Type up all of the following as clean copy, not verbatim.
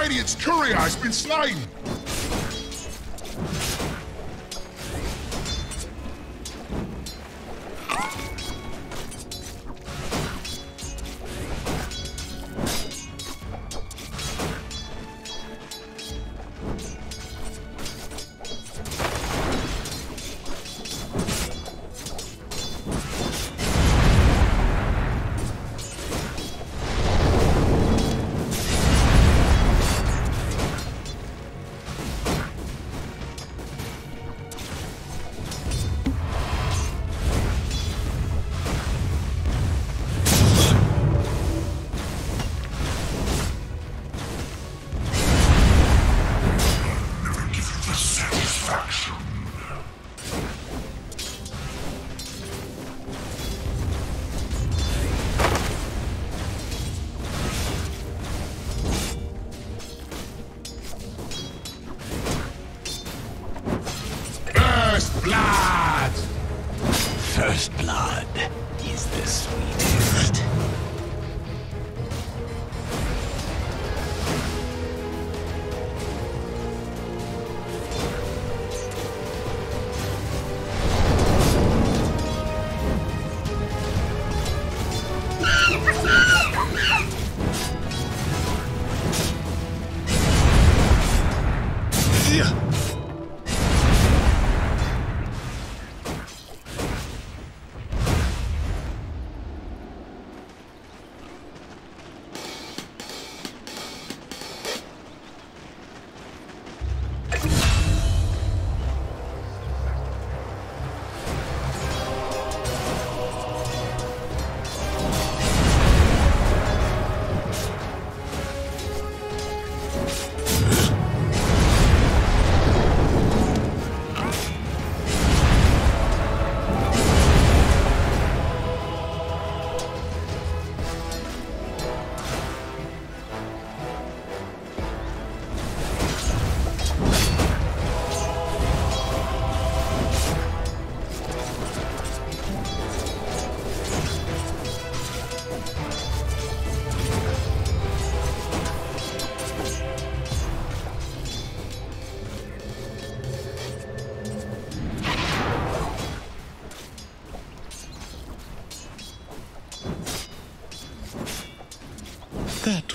Radiant's courier has been slain!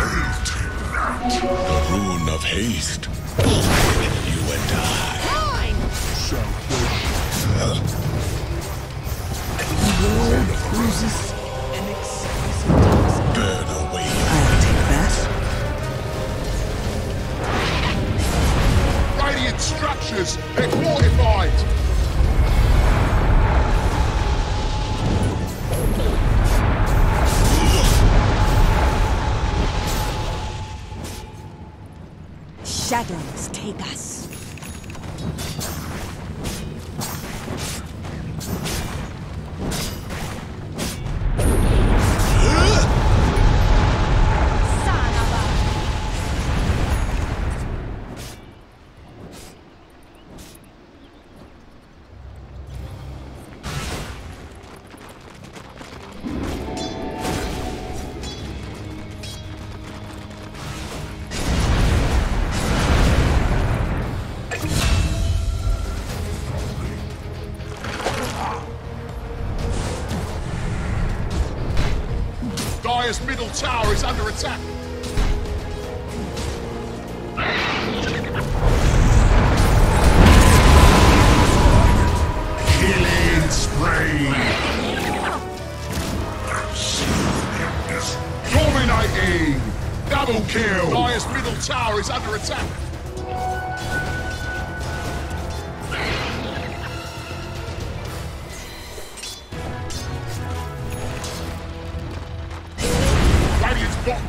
The rune of haste. You and I. The world cruises an exquisite. Structures, they're fortified! Ladrons take us. Dire's middle tower is under attack. Killing spree. Dominating. Double kill. Dire's middle tower is under attack. Bottom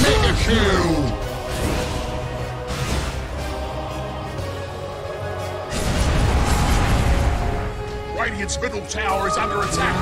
Mega kill. Radiant's middle tower is under attack.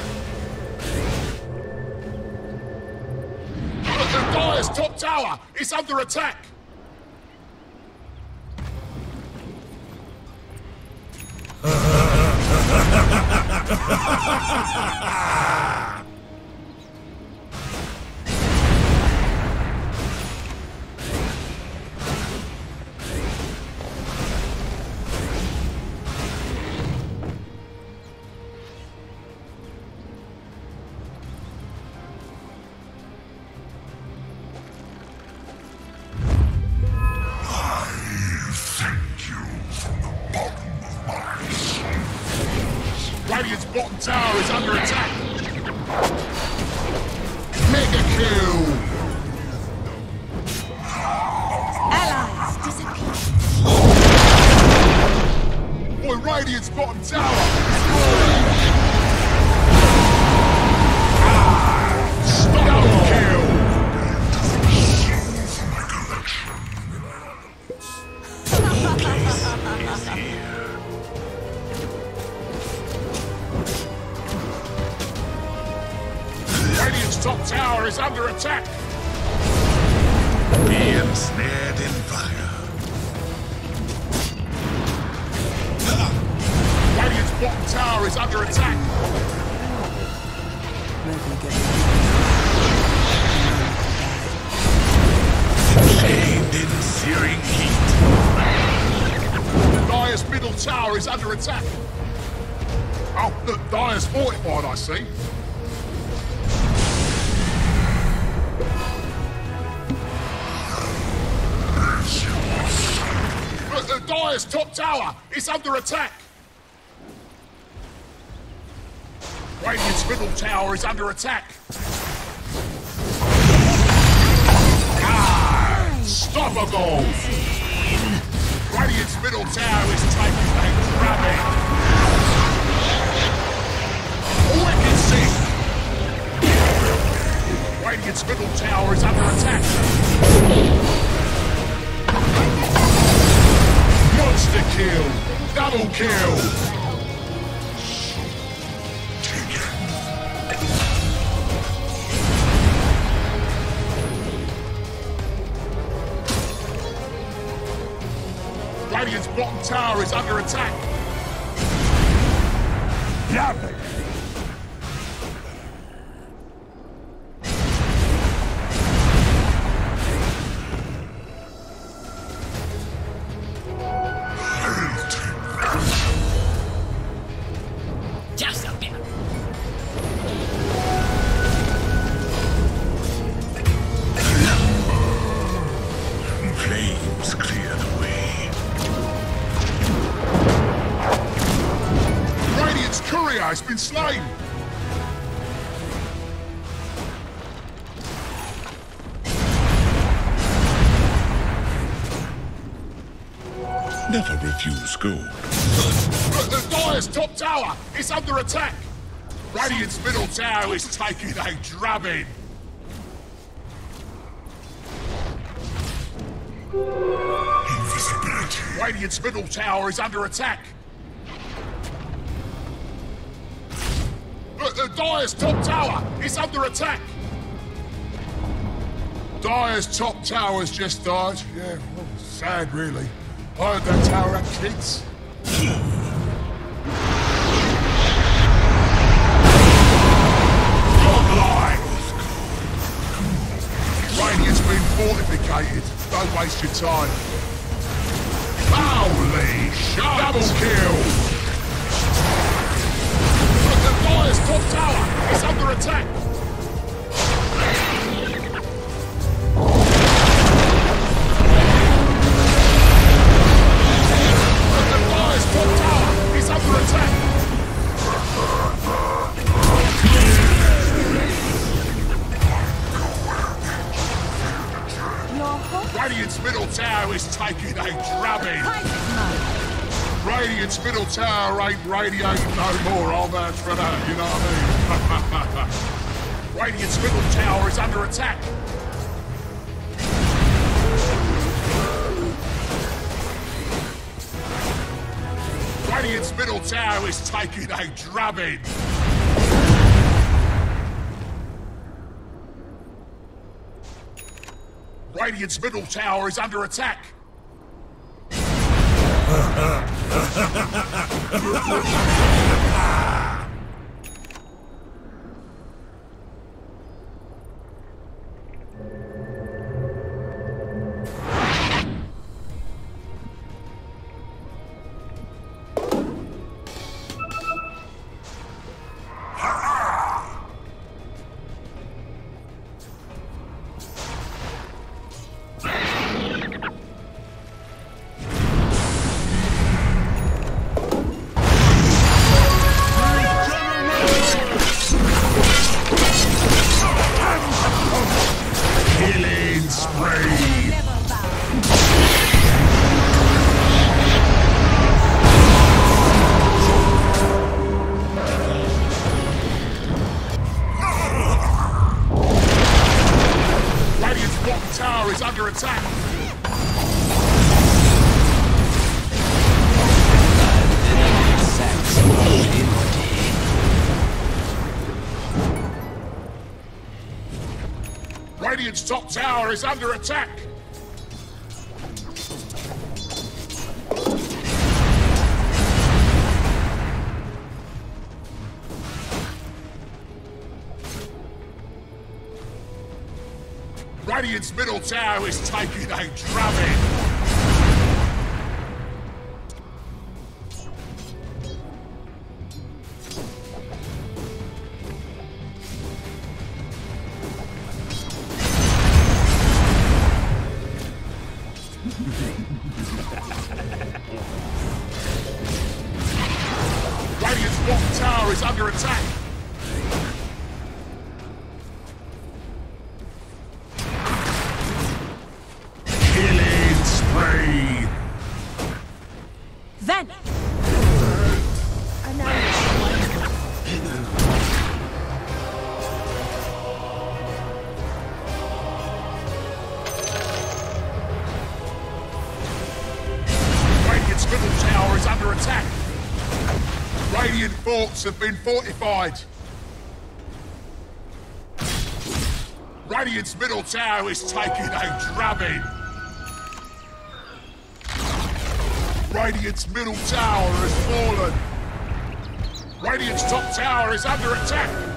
Top tower is under attack. Radiant's bottom tower is under attack. Mega kill. Allies disappear. Boy, Radiant's bottom tower is falling. Double kill. Peace is here. Top tower is under attack. Be ensnared in fire. Radiant's bottom tower is under attack. Chained in searing heat. Dire's middle tower is under attack. Oh, look, Dire's fortified, I see. Dire's top tower is under attack. Radiant's middle tower is under attack. Unstoppable. Radiant's middle tower is taking a rabbit. Wicked siege. Radiant's middle tower is under attack. Monster kill! Double kill! Radiant's bottom tower is under attack! Nothing! Flames clear the way. fucking slime! Never refuse gold. Look, the Dyer's top tower! It's under attack! Radiant's middle tower is taking a drubbing! Invisibility! Radiant's middle tower is under attack! Look, the Dyer's top tower is under attack! Dyer's top tower's just died. Yeah, well, sad really. I heard that tower had kids. Radiant's been fortificated. Don't waste your time. Holy shit! Double kill! Look, the Dyer's top tower is under attack! Look, the Dyer's top tower is under attack! Radiant's middle tower is taking a drubbing. Radiant's middle tower ain't radiating no more. I'll vouch for that, you know what I mean? Radiant's middle tower is under attack. Radiant's middle tower is taking a drubbing. Radiant's middle tower is under attack! Top tower is under attack! Radiant's middle tower is taking a drubbing! Have been fortified. Radiant's middle tower is taking a drubbing. Radiant's middle tower has fallen. Radiant's top tower is under attack.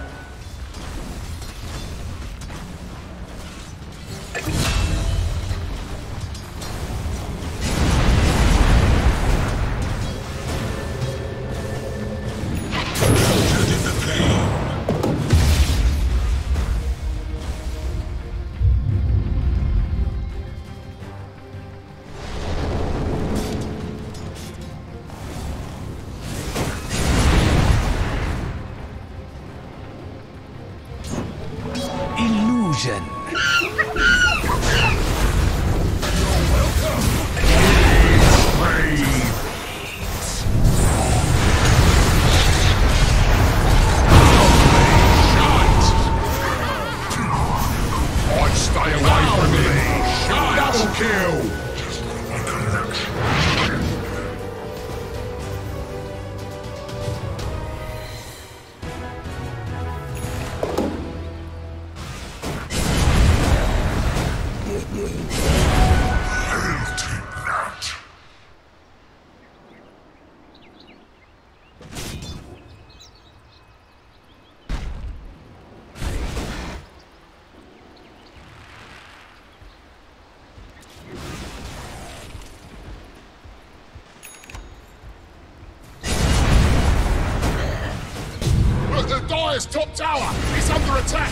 illusion. Top tower is under attack.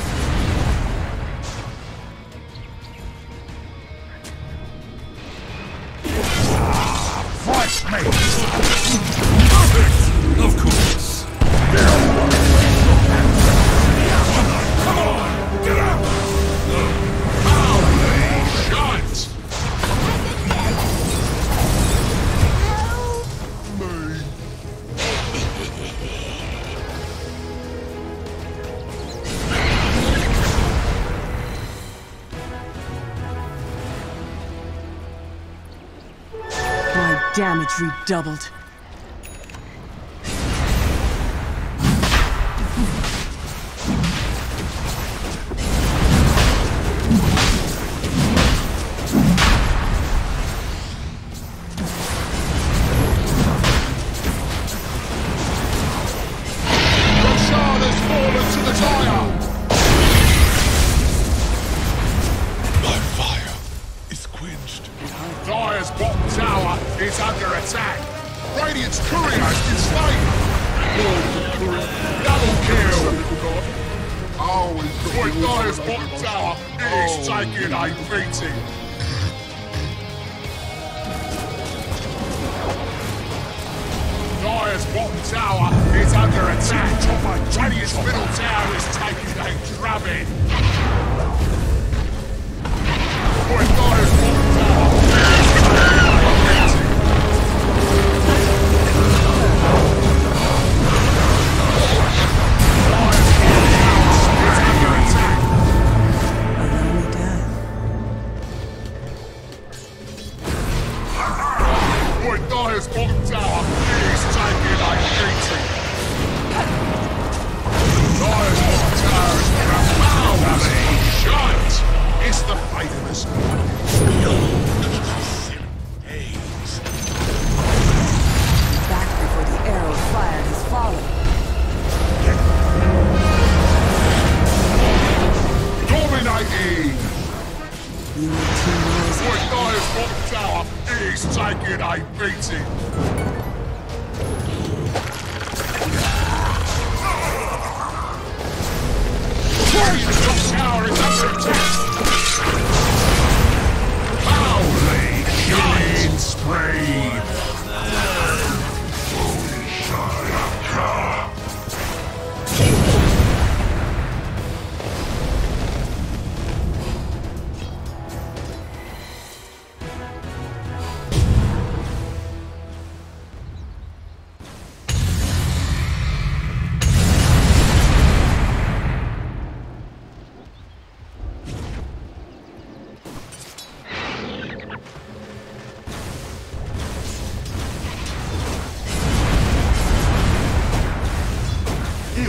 Fight me! Perfect, of course. Come on, get up! Holy shit! Damage redoubled.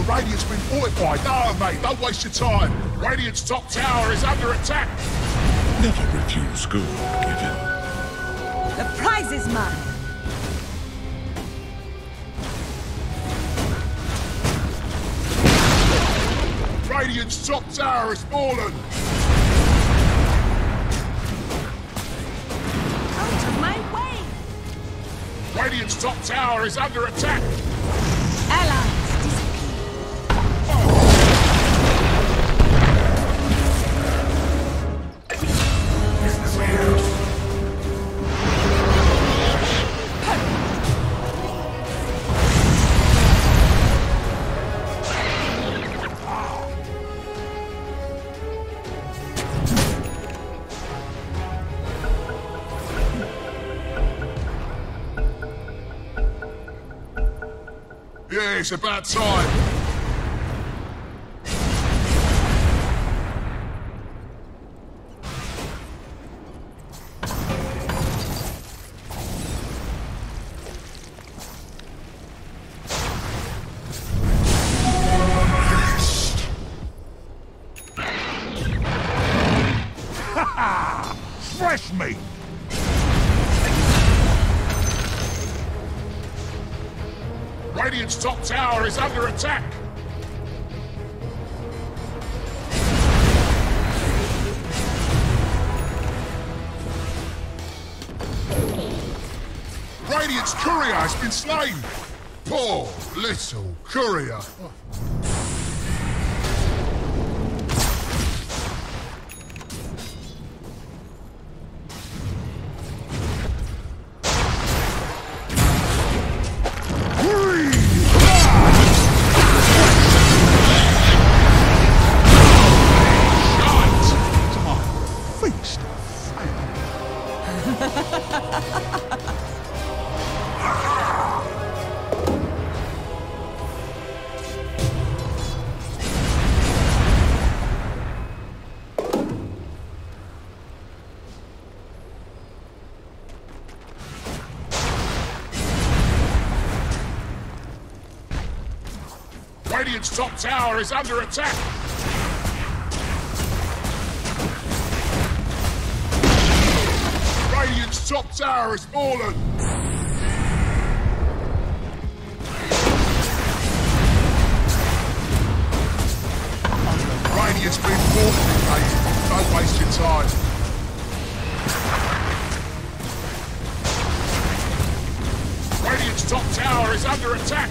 Radiant's been fortified. No, mate, don't waste your time. Radiant's top tower is under attack. Never refuse good given. The prize is mine. Radiant's top tower is fallen. Out of my way. Radiant's top tower is under attack. Ally. Yeah, it's about time. Fresh meat! Radiant's top tower is under attack! Radiant's courier has been slain! Poor little courier! Radiant's top tower is under attack! Radiant's top tower is fallen! Radiant's been fortified, mate. Don't waste your time. Radiant's top tower is under attack!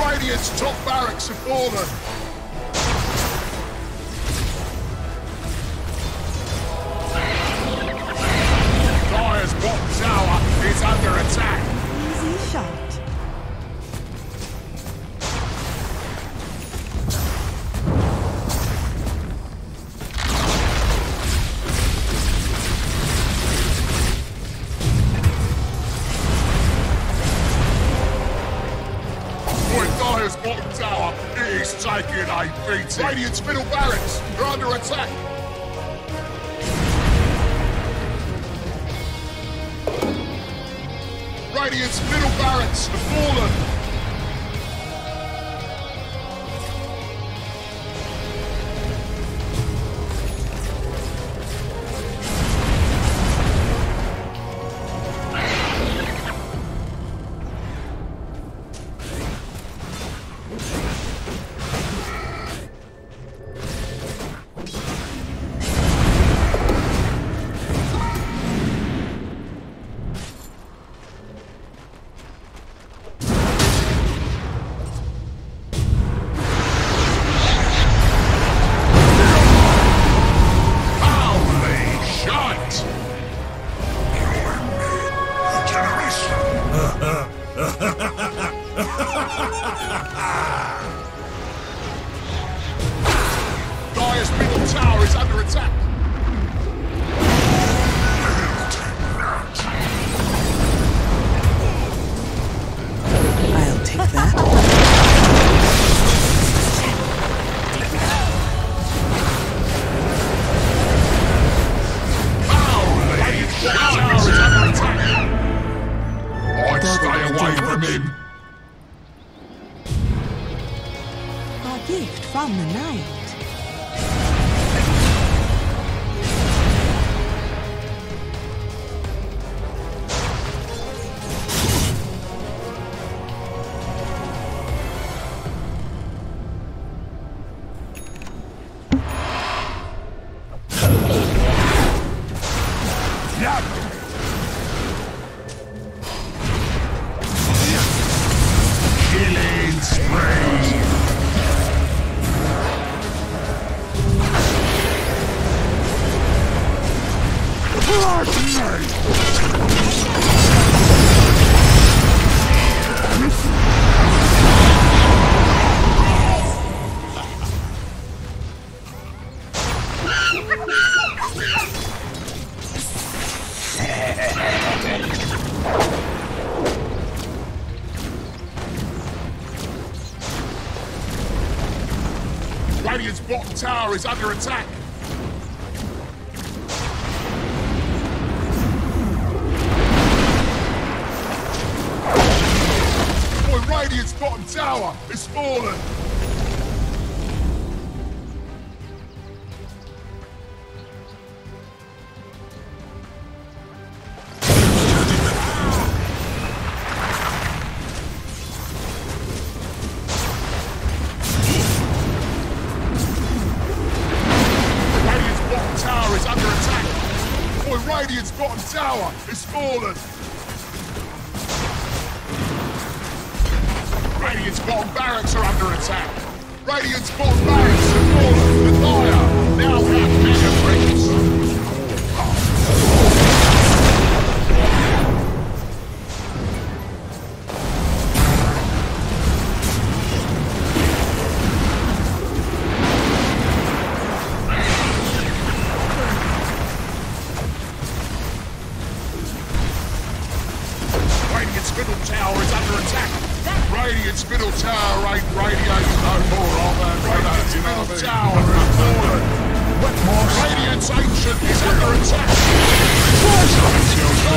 Radiant's top barracks have fallen! Dyer's bottom tower is under attack! Easy shot. Bottom tower is taking a beating. Radiant's middle barracks are under attack. Radiant's middle barracks have fallen. Dyer's middle tower is under attack. I'll take that. I'd stay away from him. A gift from the night. Radiant's bottom tower is under attack. Radiant's bottom tower is fallen! Radiant's bottom tower is under attack! Boy, Radiant's bottom tower is fallen! Radiant's bottom barracks are under attack. Radiant's bottom barracks have fallen with fire. Now have mega bricks. Radiant's middle tower is under attack. Radiant's middle tower ain't radiating no more, are they? Radiant's middle tower is fallen. Radiant's ancient is under attack.